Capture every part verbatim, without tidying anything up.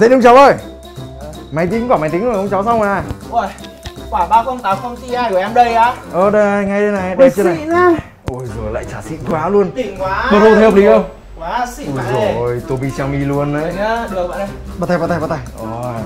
Dậy đi ông cháu ơi. Máy tính quả máy tính rồi ông cháu xong rồi này. Ôi, quả ba không tám không Ti của em đây á. Ờ đây ngay đây này, đẹp chưa này. Ôi giời lại chả xịn quá luôn. Đỉnh quá. Pro theo hợp lý không? Quá xịn quá. Ôi giời, Tobi Xiaomi luôn đấy. Được bạn ơi. Bắt tay bắt tay bắt tay. Ôi.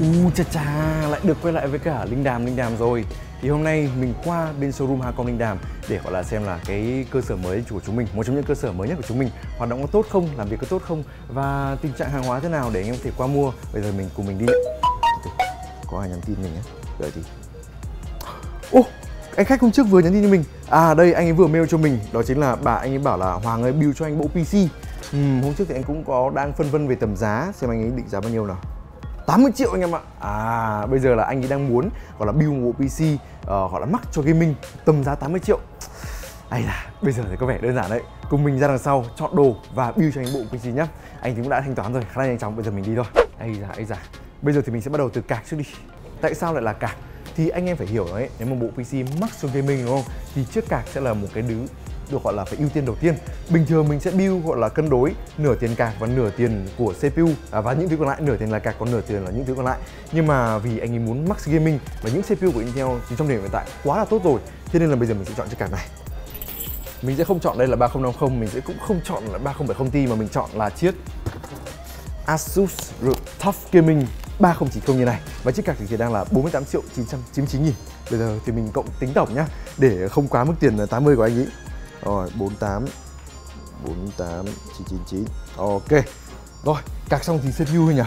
U cha cha, lại được quay lại với cả Linh Đàm Linh Đàm rồi. Thì hôm nay mình qua bên showroom Hacom Linh Đàm để gọi là xem là cái cơ sở mới của chúng mình, một trong những cơ sở mới nhất của chúng mình, hoạt động có tốt không, làm việc có tốt không và tình trạng hàng hóa thế nào để anh em có thể qua mua. Bây giờ mình cùng mình đi. Có ai nhắn tin mình nhé, đợi tí. Ô, anh khách hôm trước vừa nhắn tin cho mình. À đây, anh ấy vừa mail cho mình, đó chính là bà anh ấy bảo là Hoàng ấy build cho anh bộ pê xê. Ừ, hôm trước thì anh cũng có đang phân vân về tầm giá, xem anh ấy định giá bao nhiêu nào. tám mươi triệu anh em ạ. À bây giờ là anh ấy đang muốn gọi là build một bộ pê xê uh, gọi là mắc cho gaming tầm giá tám mươi triệu. Ây da, bây giờ thì có vẻ đơn giản đấy. Cùng mình ra đằng sau chọn đồ và build cho anh bộ pê xê nhá. Anh thì cũng đã thanh toán rồi, khá là nhanh chóng, bây giờ mình đi thôi. Ây da, ây da. Bây giờ thì mình sẽ bắt đầu từ cạc trước đi. Tại sao lại là cạc? Thì anh em phải hiểu đấy, nếu mà bộ pê xê mắc cho gaming đúng không? Thì chiếc cạc sẽ là một cái đứ được gọi là phải ưu tiên đầu tiên. Bình thường mình sẽ build gọi là cân đối nửa tiền cạc và nửa tiền của xê pê u à, và những thứ còn lại nửa tiền là cạc còn nửa tiền là những thứ còn lại. Nhưng mà vì anh ấy muốn max gaming và những xê pê u của Intel thì trong điểm hiện tại quá là tốt rồi, thế nên là bây giờ mình sẽ chọn chiếc cạc này. Mình sẽ không chọn đây là ba không năm không, mình sẽ cũng không chọn là ba không bảy không Ti mà mình chọn là chiếc Asus TUF Gaming ba không chín không như này. Và chiếc cạc thì đang là bốn mươi tám triệu chín trăm chín mươi chín nghìn. Bây giờ thì mình cộng tính tổng nhá, để không quá mức tiền tám mươi của anh ấy. Rồi, bốn tám bốn tám chín chín chín. Ok. Rồi, cạc xong thì xê pê u thôi nhỉ.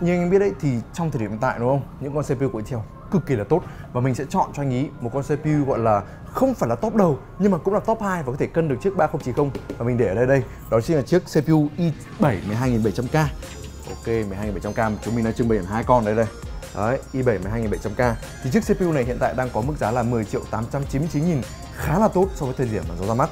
Như anh em biết đấy thì trong thời điểm hiện tại đúng không? Những con xê pê u của Intel cực kỳ là tốt. Và mình sẽ chọn cho anh ý một con xê pê u gọi là không phải là top đầu nhưng mà cũng là top hai và có thể cân được chiếc ba không chín không. Và mình để ở đây đây, đó chính là chiếk xê pê u i bảy mười hai nghìn bảy trăm K. Ok, mười hai nghìn bảy trăm K chúng mình đang trưng bày hẳn hai con đây đây. Đấy, i bảy mười hai nghìn bảy trăm K. Thì chiếc xê pê u này hiện tại đang có mức giá là mười triệu tám trăm chín mươi chín nghìn, khá là tốt so với thời điểm mà nó ra mắt.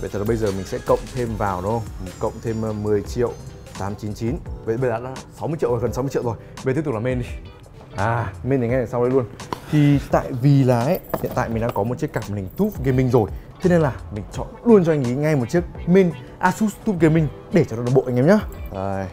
Vậy thì bây giờ mình sẽ cộng thêm vào đúng không? Mình cộng thêm mười triệu tám trăm chín mươi chín. Vậy bây giờ đã sáu mươi triệu rồi, gần sáu mươi triệu rồi. Bây giờ tiếp tục là main đi. À, main thì ngay đằng sau đây luôn. Thì tại vì là ấy, hiện tại mình đang có một chiếc cạc màn hình TUF Gaming rồi, thế nên là mình chọn luôn cho anh ý ngay một chiếc main Asus TUF Gaming để cho nó đồng bộ anh em nhá. Đây.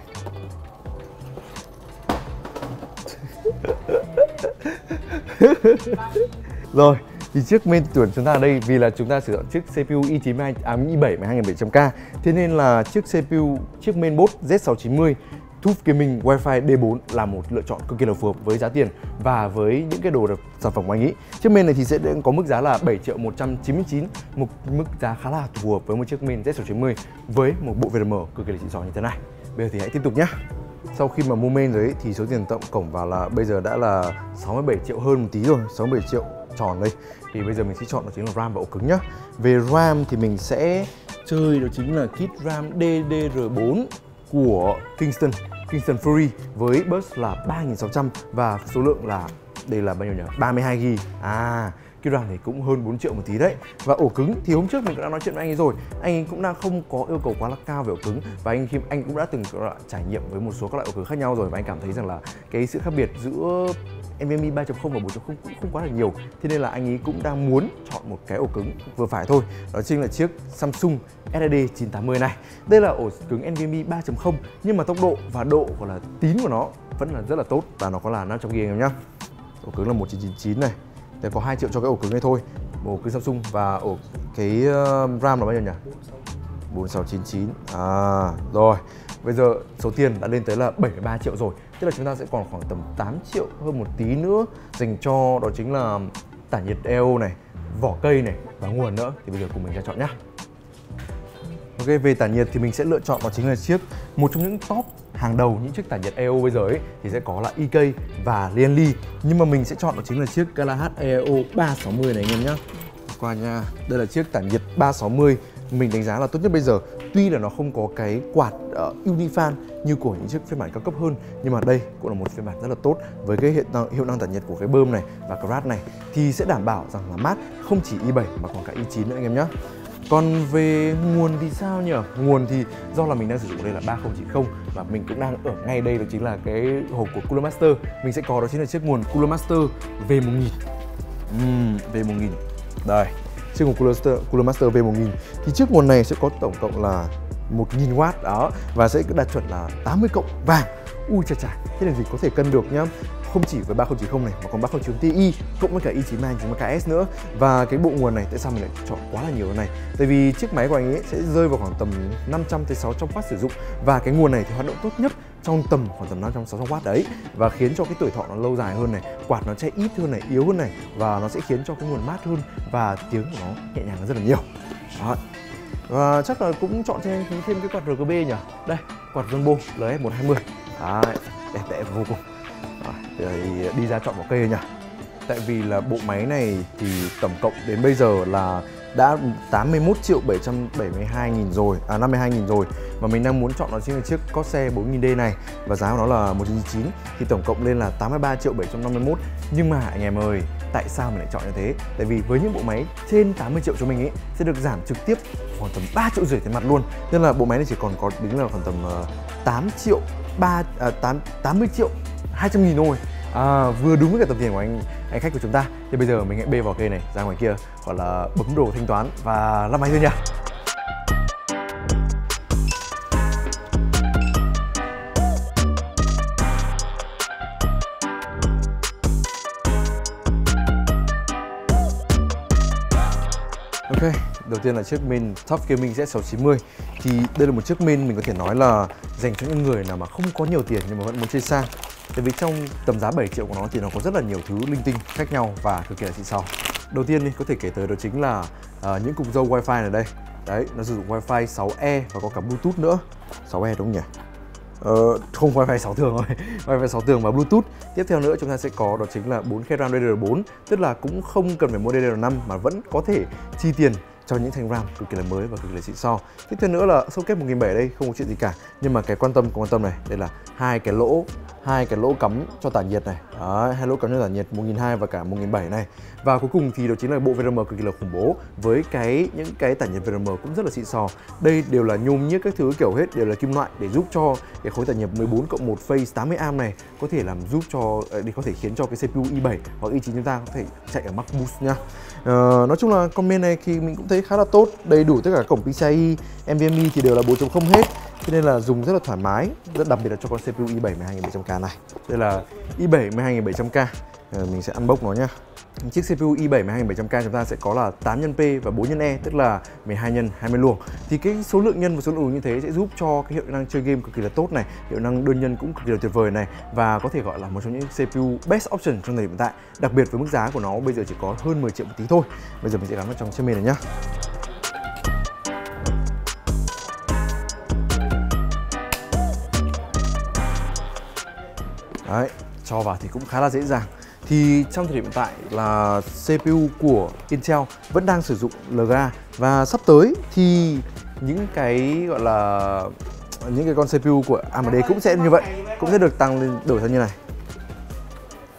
Rồi, thì chiếc main tuyển chúng ta ở đây vì là chúng ta sử dụng chiếc xê pê u i chín à, i bảy mười hai nghìn bảy trăm K. Thế nên là chiếc xê pê u, chiếc mainboard Z sáu chín mươi TUF Gaming Wi-Fi D bốn là một lựa chọn cực kỳ là phù hợp với giá tiền và với những cái đồ được sản phẩm của anh ý. Chiếc main này thì sẽ có mức giá là bảy triệu một trăm chín mươi chín, một mức giá khá là phù hợp với một chiếc main Z sáu chín mươi với một bộ vê rờ em cực kỳ là xịn sò như thế này. Bây giờ thì hãy tiếp tục nhé. Sau khi mà mua main rồi ấy, thì số tiền tổng cổng vào là bây giờ đã là sáu mươi bảy triệu hơn một tí rồi, sáu mươi bảy triệu tròn đây. Thì bây giờ mình sẽ chọn đó chính là RAM và ổ cứng nhá. Về RAM thì mình sẽ chơi đó chính là kit RAM D D R bốn của Kingston, Kingston Fury với bus là ba nghìn sáu trăm và số lượng là đây là bao nhiêu nhỉ? ba mươi hai gi ga bai. À, kit RAM thì cũng hơn bốn triệu một tí đấy. Và ổ cứng thì hôm trước mình cũng đã nói chuyện với anh ấy rồi. Anh ấy cũng đang không có yêu cầu quá là cao về ổ cứng và anh anh cũng đã từng trải nghiệm với một số các loại ổ cứng khác nhau rồi và anh cảm thấy rằng là cái sự khác biệt giữa NVMe ba chấm không và bốn chấm không cũng không quá là nhiều. Thế nên là anh ấy cũng đang muốn chọn một cái ổ cứng vừa phải thôi. Đó chính là chiếc Samsung ét ét đê chín tám mươi này. Đây là ổ cứng NVMe ba chấm không nhưng mà tốc độ và độ gọi là tín của nó vẫn là rất là tốt và nó có là năm trăm gi ga bai em nhá. Ổ cứng là một chín chín chín này. Để có hai triệu cho cái ổ cứng này thôi. Ổ cứng Samsung và ổ cái RAM là bao nhiêu nhỉ? bốn sáu chín chín. À, rồi. Bây giờ số tiền đã lên tới là bảy mươi ba triệu rồi. Tức là chúng ta sẽ còn khoảng tầm tám triệu hơn một tí nữa dành cho đó chính là tản nhiệt e ô này, vỏ cây này và nguồn nữa. Thì bây giờ cùng mình ra chọn nhá. Ok, về tản nhiệt thì mình sẽ lựa chọn đó chính là chiếc một trong những top hàng đầu những chiếc tản nhiệt e ô bây giờ ấy thì sẽ có là i ca và Lian Li. Nhưng mà mình sẽ chọn đó chính là chiếc Galahad a i o ba sáu không này anh em nhá. Qua nha. Đây là chiếc tản nhiệt ba sáu không mình đánh giá là tốt nhất bây giờ. Tuy là nó không có cái quạt uh, unifan như của những chiếc phiên bản cao cấp hơn, nhưng mà đây cũng là một phiên bản rất là tốt với cái hiện năng, hiệu năng tản nhiệt của cái bơm này và cái rad này thì sẽ đảm bảo rằng là mát không chỉ i bảy mà còn cả i chín nữa anh em nhé. Còn về nguồn thì sao nhỉ? Nguồn thì do là mình đang sử dụng đây là ba không chín không và mình cũng đang ở ngay đây đó chính là cái hộp của Cooler Master. Mình sẽ có đó chính là chiếc nguồn Cooler Master V một nghìn. uhm, V một nghìn Đây, trên cùng Cooler Master, Cooler Master V một nghìn thì chiếc nguồn này sẽ có tổng cộng là một nghìn oát đó, và sẽ đạt chuẩn là tám mươi cộng vàng. Ui chà chà, thế là gì có thể cân được nhá, không chỉ với ba không chín không này mà còn ba không chín không Ti cộng với cả i chín chín không không K S nữa. Và cái bộ nguồn này tại sao mình lại chọn quá là nhiều cái này? Tại vì chiếc máy của anh ấy sẽ rơi vào khoảng tầm năm trăm tới sáu trăm oát sử dụng, và cái nguồn này thì hoạt động tốt nhất trong tầm khoảng tầm năm trăm sáu mươi oát đấy, và khiến cho cái tuổi thọ nó lâu dài hơn này, quạt nó sẽ ít hơn này, yếu hơn này, và nó sẽ khiến cho cái nguồn mát hơn và tiếng của nó nhẹ nhàng rất là nhiều. Đó. Và chắc là cũng chọn cho em thêm cái quạt R G B nhỉ? Đây, quạt Rumbo L F một hai không. Đấy, đẹp đẽ vô cùng. Rồi, đi ra chọn một cây nhỉ? Tại vì là bộ máy này thì tổng cộng đến bây giờ là đã tám mươi mốt triệu bảy trăm bảy mươi hai nghìn rồi, à năm mươi hai nghìn rồi. Và mình đang muốn chọn nó chính là chiếc Corsair bốn nghìn D này, và giá của nó là một chín chín chín, thì tổng cộng lên là tám mươi ba triệu bảy trăm năm mươi mốt. Nhưng mà anh em ơi, tại sao mình lại chọn như thế? Tại vì với những bộ máy trên tám mươi triệu cho mình ấy sẽ được giảm trực tiếp khoảng tầm ba triệu rưỡi tiền mặt luôn. Nên là bộ máy này chỉ còn có tính là khoảng tầm tám triệu ba à, tám, tám mươi triệu hai trăm nghìn thôi. À, vừa đúng với cả tầm tiền của anh anh khách của chúng ta. Thì bây giờ mình hãy bê vào cây này ra ngoài kia, gọi là bấm đồ thanh toán và lắp máy thôi nha. Ok, đầu tiên là chiếc main TUF Gaming Z sáu chín không. Thì đây là một chiếc main mình có thể nói là dành cho những người nào mà không có nhiều tiền nhưng mà vẫn muốn chơi sang. Tại vì trong tầm giá bảy triệu của nó thì nó có rất là nhiều thứ linh tinh khác nhau và cực kỳ là xịn sò. Đầu tiên thì có thể kể tới đó chính là uh, những cục râu Wi-Fi này đây. Đấy, nó sử dụng Wi-Fi sáu E và có cả Bluetooth nữa. sáu E đúng nhỉ? Uh, không, Wi-Fi sáu thường rồi. Wi-Fi sáu thường và Bluetooth. Tiếp theo nữa chúng ta sẽ có đó chính là bốn K RAM D D R bốn, tức là cũng không cần phải mua D D R năm mà vẫn có thể chi tiền cho những thanh RAM cực kỳ là mới và cực kỳ là xịn sò. Tiếp theo nữa là socket một nghìn bảy trăm đây không có chuyện gì cả, nhưng mà cái quan tâm quan tâm này, đây là hai cái lỗ hai cái lỗ cắm cho tản nhiệt này. Đấy, hai lỗ cắm cho tản nhiệt một nghìn hai trăm và cả một nghìn bảy trăm này. Và cuối cùng thì đó chính là bộ V R M cực kỳ là khủng bố, với cái những cái tản nhiệt V R M cũng rất là xịn sò. Đây đều là nhôm nhiếc các thứ kiểu hết, đều là kim loại để giúp cho cái khối tản nhiệt mười bốn cộng một phase tám mươi amp này có thể làm giúp cho để có thể khiến cho cái C P U i bảy hoặc i chín chúng ta có thể chạy ở max boost nha. Ờ, nói chung là con main này thì mình cũng thấy khá là tốt, đầy đủ tất cả cổng PCIe, NVMe thì đều là bốn chấm không hết, cho nên là dùng rất là thoải mái, rất đặc biệt là cho con C P U i bảy mười hai nghìn bảy trăm K này. Đây là i bảy mười hai nghìn bảy trăm K, mình sẽ unbox nó nhá. Chiếc C P U i bảy mười hai nghìn bảy trăm K chúng ta sẽ có là tám nhân P và bốn nhân E, tức là mười hai nhân hai mươi luồng. Thì cái số lượng nhân và số lượng luồng như thế sẽ giúp cho cái hiệu năng chơi game cực kỳ là tốt này, hiệu năng đơn nhân cũng cực kỳ là tuyệt vời này, và có thể gọi là một trong những C P U best option trong thời điểm hiện tại, đặc biệt với mức giá của nó bây giờ chỉ có hơn mười triệu một tí thôi. Bây giờ mình sẽ gắn vào trong chiếc main này nhá. Đấy, cho vào thì cũng khá là dễ dàng. Thì trong thời điểm hiện tại là C P U của Intel vẫn đang sử dụng L G A, và sắp tới thì những cái gọi là những cái con C P U của A M D cũng sẽ như vậy, cũng sẽ được tăng lên đổi sang như này,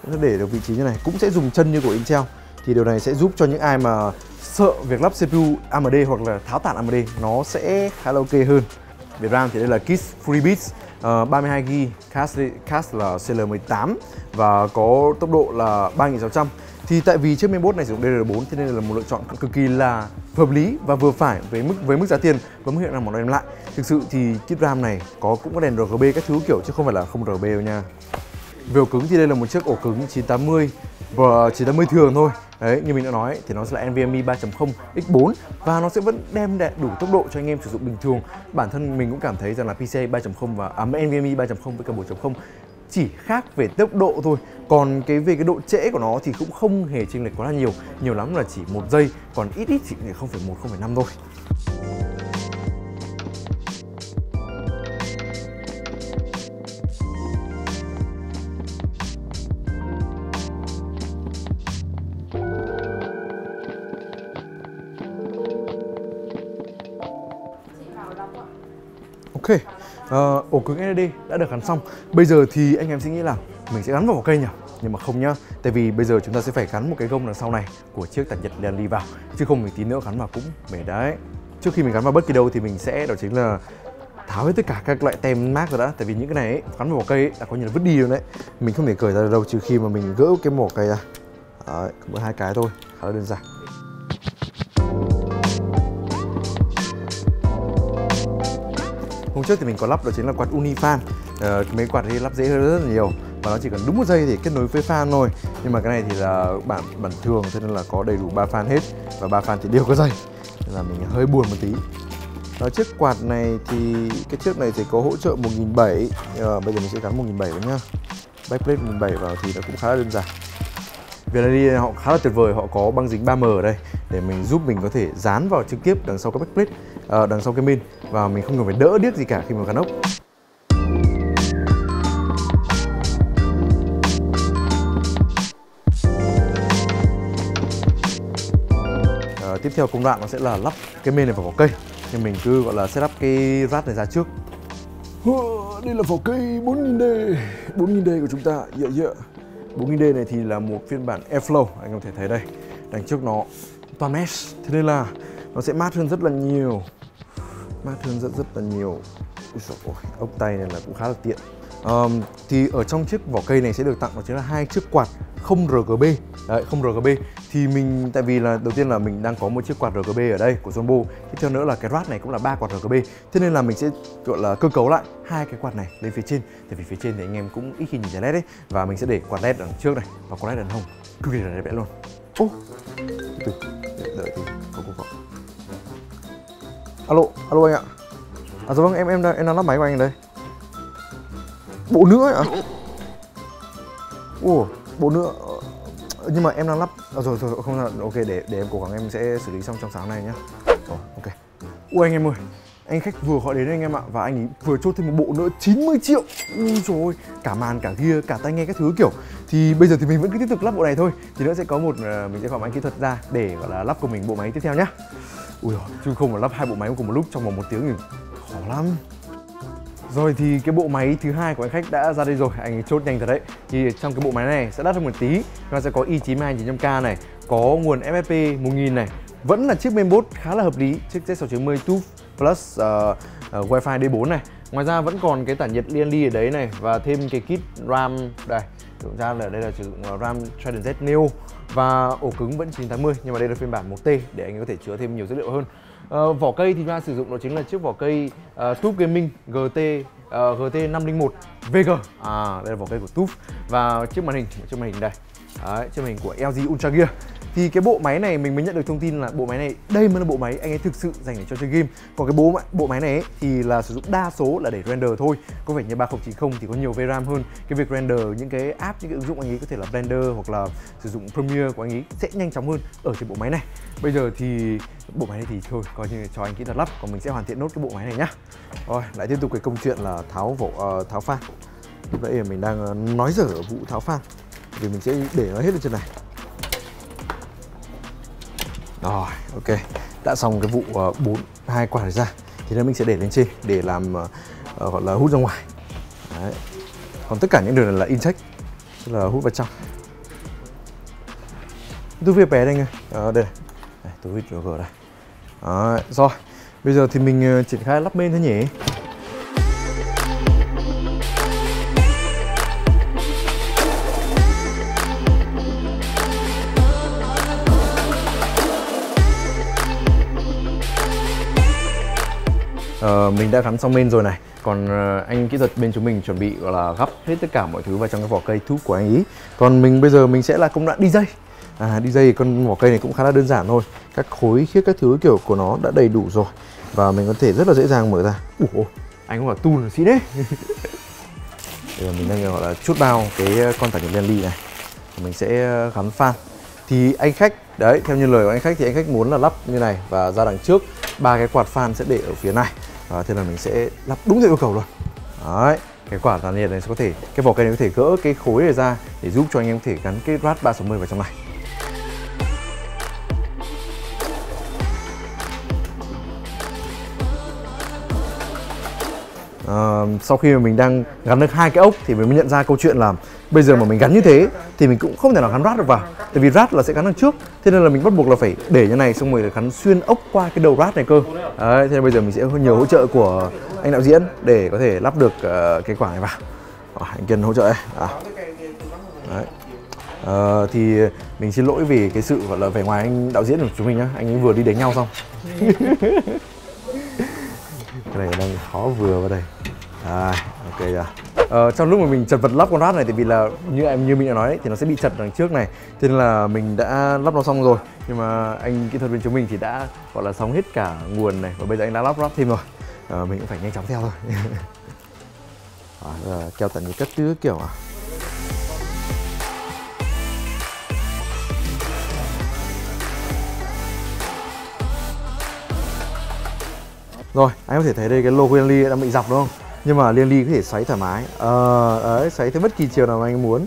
cũng sẽ để được vị trí như này, cũng sẽ dùng chân như của Intel. Thì điều này sẽ giúp cho những ai mà sợ việc lắp C P U A M D hoặc là tháo tản A M D nó sẽ khá là ok hơn. Về RAM thì đây là Kids Freebits Uh, ba mươi hai gi ga bai, cache là C L mười tám và có tốc độ là ba nghìn sáu trăm. Thì tại vì chiếc mainboard này sử dụng D D R bốn cho nên là một lựa chọn cực kỳ là hợp lý và vừa phải với mức với mức giá tiền và mức hiệu năng mà nó đem lại. Thực sự thì chiếc RAM này có cũng có đèn R G B các thứ kiểu chứ không phải là không R G B đâu nha. Về ổ cứng thì đây là một chiếc ổ cứng chín tám mươi và chín tám mươi thường thôi. Đấy, như mình đã nói thì nó sẽ là NVMe ba chấm không x bốn và nó sẽ vẫn đem lại đủ tốc độ cho anh em sử dụng bình thường. Bản thân mình cũng cảm thấy rằng là PCIe ba chấm không và à, NVMe ba chấm không với cả bốn chấm không chỉ khác về tốc độ thôi, còn cái về cái độ trễ của nó thì cũng không hề chênh lệch quá là nhiều, nhiều lắm là chỉ một giây, còn ít ít chỉ không phẩy một, không phẩy năm thôi. Ok, uh, ổ cứng S S D đã được gắn xong. Bây giờ thì anh em sẽ nghĩ là mình sẽ gắn vào một cây nhỉ? Nhưng mà không nhá, tại vì bây giờ chúng ta sẽ phải gắn một cái gông đằng sau này của chiếc tản nhiệt Lian Li vào, chứ không mình tí nữa gắn vào cũng mệt đấy. Trước khi mình gắn vào bất kỳ đâu thì mình sẽ đó chính là tháo hết tất cả các loại tem mác rồi đã. Tại vì những cái này ấy, gắn vào một cây đã có như là vứt đi rồi đấy. Mình không thể cởi ra đâu trừ khi mà mình gỡ cái mỏ cây ra. Đấy, cũng có hai cái thôi, khá là đơn giản. Hôm trước thì mình có lắp đó chính là quạt unifan, ờ, mấy quạt thì lắp dễ hơn rất là nhiều và nó chỉ cần đúng một giây thì kết nối với fan thôi. Nhưng mà cái này thì là bản bản thường cho nên là có đầy đủ ba fan hết và ba fan thì đều có dây, nên là mình hơi buồn một tí. Đó, chiếc quạt này thì cái chiếc này thì có hỗ trợ một nghìn bảy trăm, ờ, bây giờ mình sẽ gắn một nghìn bảy trăm vào nhá. Backplate một nghìn bảy trăm vào thì nó cũng khá là đơn giản. Vì họ khá là tuyệt vời, họ có băng dính ba M ở đây để mình giúp mình có thể dán vào trực tiếp đằng sau cái backplate, à, đằng sau cái min, và mình không cần phải đỡ điếc gì cả khi mà gắn ốc. À, tiếp theo công đoạn nó sẽ là lắp cái min này vào vỏ cây, thì mình cứ gọi là setup cái rát này ra trước. Đây là vỏ cây bốn nghìn D, bốn nghìn D của chúng ta, dạ dạ. bốn nghìn D này thì là một phiên bản Airflow, anh có thể thấy đây, đằng trước nó toàn mesh, thế nên là nó sẽ mát hơn rất là nhiều, mát hơn rất rất là nhiều. Úi dồi ôi, ốc tay này là cũng khá là tiện. Um, thì ở trong chiếc vỏ cây này sẽ được tặng đó chính là hai chiếc quạt không R G B, đấy, không R G B. Thì mình tại vì là đầu tiên là mình đang có một chiếc quạt R G B ở đây của Zombo, tiếp theo nữa là cái rát này cũng là ba quạt R G B. Thế nên là mình sẽ gọi là cơ cấu lại hai cái quạt này lên phía trên, tại vì phía trên thì anh em cũng ít khi nhìn thấy led đấy, và mình sẽ để quạt led đằng trước này và quạt led đằng hông, cực kỳ là đẹp đẽ luôn. Ô, từ đợi từ có cuộc gọi. Alo, alo anh ạ. À, dạ vâng, em em đang em đang lắp máy của anh đây. Bộ nữa ạ? Ủa, bộ nữa. Nhưng mà em đang lắp. À, rồi rồi không là ok, để để em cố gắng em sẽ xử lý xong trong sáng nay nhá. Rồi, ok. Ui anh em ơi, anh khách vừa gọi đến anh em ạ, và anh ấy vừa chốt thêm một bộ nữa chín mươi triệu. Ui trời ơi, cả màn cả gear, cả tai nghe các thứ kiểu. Thì bây giờ thì mình vẫn cứ tiếp tục lắp bộ này thôi. Thì nữa sẽ có một mình sẽ gọi anh kỹ thuật ra để gọi là lắp của mình bộ máy tiếp theo nhá. Ui giời, chứ không mà lắp hai bộ máy cùng một lúc trong vòng một tiếng thì khó lắm. Rồi thì cái bộ máy thứ hai của anh khách đã ra đây rồi, anh ấy chốt nhanh thật đấy. Thì trong cái bộ máy này sẽ đắt hơn một tí, nó sẽ có i chín hai chín trăm K này, có nguồn F S P một nghìn này, vẫn là chiếc mainboard khá là hợp lý, chiếc Z sáu chín không TUF Plus uh, uh, Wi-Fi D bốn này. Ngoài ra vẫn còn cái tản nhiệt Lian Li ở đấy này, và thêm cái kit RAM đây. Thực ra là đây là sử dụng RAM Trident Z Neo, và ổ cứng vẫn chín tám mươi nhưng mà đây là phiên bản một T để anh có thể chứa thêm nhiều dữ liệu hơn. Ờ, vỏ cây thì ra sử dụng đó chính là chiếc vỏ cây uh, TUF Gaming GT uh, GT năm không một V G. À, đây là vỏ cây của TUF, và chiếc màn hình chiếc màn hình đây. Đấy, chiếc màn hình của L G UltraGear. Thì cái bộ máy này mình mới nhận được thông tin là bộ máy này đây mới là bộ máy anh ấy thực sự dành để cho chơi game. Còn cái bộ bộ máy này ấy, thì là sử dụng đa số là để render thôi. Có vẻ như ba không chín không thì có nhiều V RAM hơn. Cái việc render những cái app, những cái ứng dụng anh ấy có thể là Blender hoặc là sử dụng Premiere của anh ấy sẽ nhanh chóng hơn ở trên bộ máy này. Bây giờ thì bộ máy này thì thôi coi như cho anh kỹ thuật lắp, còn mình sẽ hoàn thiện nốt cái bộ máy này nhá. Rồi, lại tiếp tục cái công chuyện là tháo vỏ uh, tháo fan. Lúc nãy mình đang nói dở ở vụ tháo fan, thì mình sẽ để nó hết lên trên này. Rồi, ok, đã xong cái vụ uh, bốn hai quả này ra thì nên mình sẽ để lên trên để làm uh, uh, gọi là hút ra ngoài. Đấy. Còn tất cả những đường này là incheck, tức là hút vào trong. Tôi viết bé đây anh ơi, à, đây này, tôi viết nó gỡ đây. Đấy, rồi, bây giờ thì mình uh, triển khai lắp bên thôi nhỉ. Uh, mình đã gắn xong main rồi này, còn uh, anh kỹ thuật bên chúng mình chuẩn bị gọi là gắp hết tất cả mọi thứ vào trong cái vỏ cây TUF của anh ý. Còn mình bây giờ mình sẽ là công đoạn đi dây. À, đi dây con vỏ cây này cũng khá là đơn giản thôi, các khối khiết các thứ kiểu của nó đã đầy đủ rồi và mình có thể rất là dễ dàng mở ra. Ủa, anh cũng bảo tu là xí đấy. Bây giờ mình đang gọi là chút bao cái con tản nhiệt Lian Li này, mình sẽ gắn fan. Thì anh khách đấy, theo như lời của anh khách thì anh khách muốn là lắp như này và ra đằng trước ba cái quạt fan sẽ để ở phía này. À, thế là mình sẽ lắp đúng theo yêu cầu luôn. Đấy, cái quả tản nhiệt này sẽ có thể, cái vỏ cây này có thể gỡ cái khối này ra để giúp cho anh em có thể gắn cái rát ba sáu không vào trong này. À, sau khi mà mình đang gắn được hai cái ốc thì mình mới nhận ra câu chuyện là bây giờ mà mình gắn như thế thì mình cũng không thể nào gắn rát được vào, tại vì rát là sẽ gắn đằng trước, thế nên là mình bắt buộc là phải để như này xong rồi gắn xuyên ốc qua cái đầu rát này cơ. Đấy, thế nên bây giờ mình sẽ nhờ hỗ trợ của anh đạo diễn để có thể lắp được uh, cái quả này vào. À, anh Kiên hỗ trợ đây. À. Đấy. À, thì mình xin lỗi vì cái sự gọi là vẻ ngoài anh đạo diễn của chúng mình nhá, anh ấy vừa đi đánh nhau xong. Cái này đang khó vừa vào đây. À, ok rồi. Ờ, trong lúc mà mình chật vật lắp con rát này thì vì là như em như mình đã nói đấy, thì nó sẽ bị chật đằng trước này, thế nên là mình đã lắp nó xong rồi, nhưng mà anh kỹ thuật viên chúng mình thì đã gọi là xong hết cả nguồn này và bây giờ anh đã lắp ráp thêm rồi. Ờ, mình cũng phải nhanh chóng theo thôi. À, giờ keo tận như cắt tứ kiểu à. Rồi, anh có thể thấy đây cái logo Lian Li đã bị dọc đúng không? Nhưng mà Lian Li có thể xoáy thoải mái, ờ, đấy, xoáy theo bất kỳ chiều nào mà anh muốn.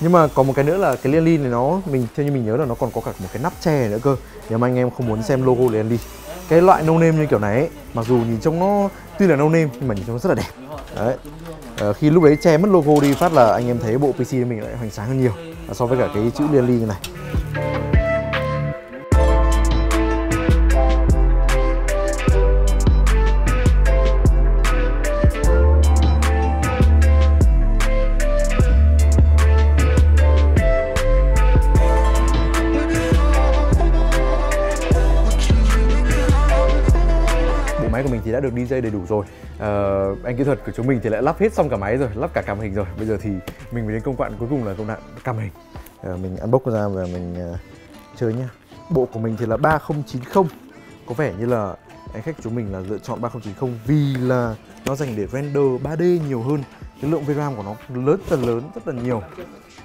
Nhưng mà có một cái nữa là cái Lian Li này nó, mình theo như mình nhớ là nó còn có cả một cái nắp che nữa cơ. Nếu mà anh em không muốn xem logo Lian Li, cái loại no name như kiểu này ấy, mặc dù nhìn trông nó tuy là no name nhưng mà nhìn trông nó rất là đẹp. Đấy, ờ, khi lúc đấy che mất logo đi phát là anh em thấy bộ pê xê mình lại hoành tráng hơn nhiều so với cả cái chữ Lian Li như này. Thì đã được đê gi đầy đủ rồi. À, anh kỹ thuật của chúng mình thì lại lắp hết xong cả máy rồi, lắp cả cảm hình rồi. Bây giờ thì mình mới đến công đoạn cuối cùng là công đoạn cảm hình. À, mình unbox ra và mình uh, chơi nhá. Bộ của mình thì là ba không chín không. Có vẻ như là anh khách chúng mình là lựa chọn ba không chín không vì là nó dành để render ba D nhiều hơn. Cái lượng vê ram của nó lớn rất là lớn, rất là nhiều.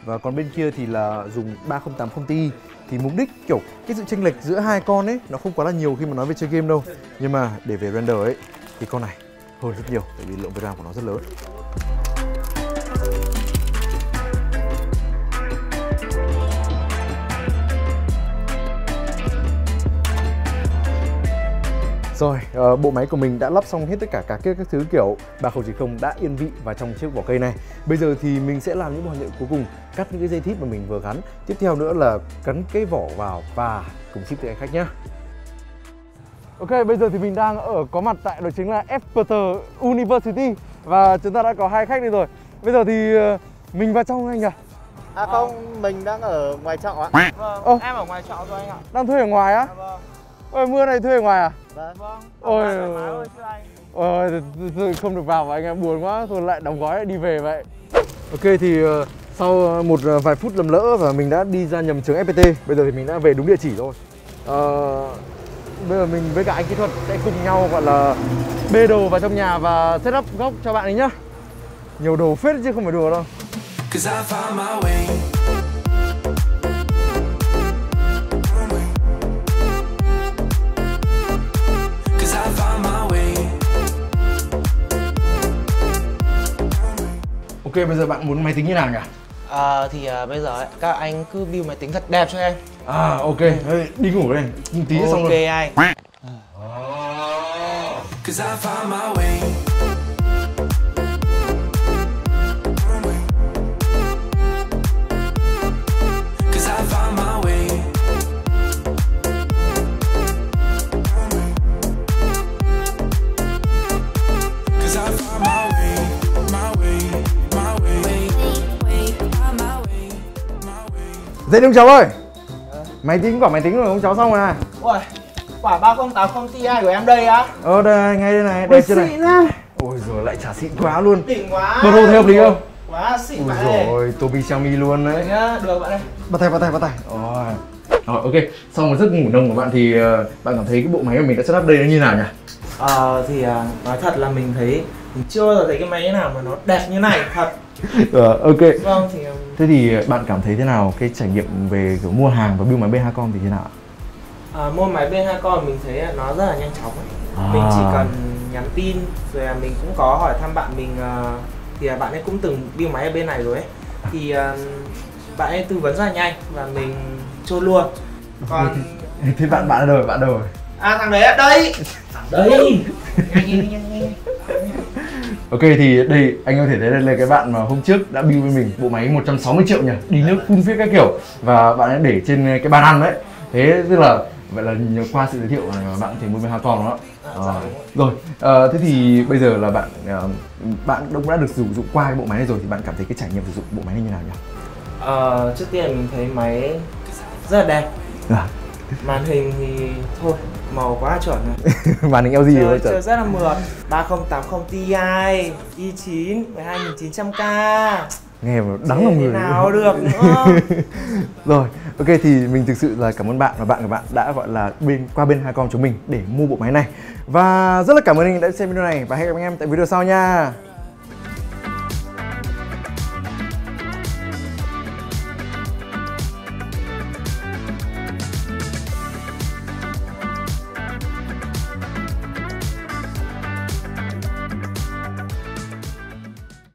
Và còn bên kia thì là dùng ba không tám không Ti. Thì mục đích kiểu cái sự chênh lệch giữa hai con ấy nó không quá là nhiều khi mà nói về chơi game đâu. Nhưng mà để về render ấy thì con này hơn rất nhiều tại vì lượng vê ram của nó rất lớn. Rồi, uh, bộ máy của mình đã lắp xong hết tất cả các, các thứ kiểu ba không chín không đã yên vị và trong chiếc vỏ cây này. Bây giờ thì mình sẽ làm những hoàn thiện cuối cùng, cắt những cái dây thít mà mình vừa gắn. Tiếp theo nữa là gắn cái vỏ vào và cùng ship tới anh khách nhé. Ok, bây giờ thì mình đang ở có mặt tại đó chính là Exeter University và chúng ta đã có hai khách đi rồi. Bây giờ thì uh, mình vào trong anh ạ. À? à không, mình đang ở ngoài trọ ạ. Vâng, ờ. em ở ngoài trọ rồi anh ạ. Đang thuê ở ngoài á? À, vâng. Ôi, mưa này thuê ở ngoài à? Vâng. Ôi, ôi, ôi, ôi, không được vào và anh em buồn quá, thôi lại đóng gói lại đi về vậy. Ok, thì uh, sau một uh, vài phút lầm lỡ và mình đã đi ra nhầm trường ép pê tê. Bây giờ thì mình đã về đúng địa chỉ rồi. uh, Bây giờ mình với cả anh kỹ thuật sẽ cùng nhau gọi là bê đồ vào trong nhà và setup góc cho bạn ấy nhá. Nhiều đồ phết chứ không phải đùa đâu. Ok, bây giờ bạn muốn máy tính như nào nhỉ? À, thì à, bây giờ ấy, các anh cứ build máy tính thật đẹp cho em. À, ok, ừ. Đi ngủ đây, một tí xong rồi. Ok anh. Dậy đi ông cháu ơi! Ừ. Máy tính, quả máy tính rồi ông cháu xong rồi này. Ui, quả ba không tám không Ti của em đây á. Ờ đây, ngay đây này, đây chưa này. Ra. Ôi giời, lại chả xịn quá luôn. Xịn quá. Bật hồ thấy hợp lý không? Quá xịn quá. Ôi giời, Tobi Xiaomi luôn đấy. Được bạn ơi. Bắt tay, bắt tay, bắt tay. Rồi. Rồi, ok. Sau một giấc ngủ nồng của bạn thì bạn cảm thấy cái bộ máy của mình đã setup đây nó như nào nhỉ? Ờ, à, thì nói thật là mình thấy mình chưa bao giờ thấy cái máy nào mà nó đẹp như này thật. Ờ, ok. Vâng, thì... Thế thì bạn cảm thấy thế nào cái trải nghiệm về kiểu mua hàng và build máy bên Hacom thì thế nào? À, mua máy bên Hacom mình thấy nó rất là nhanh chóng ấy. À. Mình chỉ cần nhắn tin rồi là mình cũng có hỏi thăm bạn mình thì bạn ấy cũng từng build máy ở bên này rồi ấy. Thì bạn ấy tư vấn rất là nhanh và mình chốt luôn. Còn thế bạn bạn đâu rồi, bạn đâu rồi? À thằng đấy đây. Đấy. Ok thì đây anh có thể thấy đây là cái bạn mà hôm trước đã build với mình bộ máy một trăm sáu mươi triệu nhỉ, đi nước phun phết các kiểu và bạn ấy để trên cái bàn ăn đấy. Thế tức là vậy là qua sự giới thiệu này mà bạn thì mua bên Hacom đó. À, rồi à, thế thì bây giờ là bạn bạn cũng đã được sử dụng qua cái bộ máy này rồi thì bạn cảm thấy cái trải nghiệm sử dụng bộ máy này như nào nhỉ? À, trước tiên mình thấy máy rất là đẹp. À. Màn hình thì thôi Màu quá chuẩn này. Màn hình lờ giê rồi trời, rất là mượt. Ba không tám không Ti i chín mười hai nghìn chín trăm K. Nghe mà đắng lòng người nào được nữa. Rồi, ok, thì mình thực sự là cảm ơn bạn và bạn của bạn đã gọi là bên qua bên Hacom chúng mình để mua bộ máy này. Và rất là cảm ơn anh đã xem video này và hẹn gặp anh em tại video sau nha.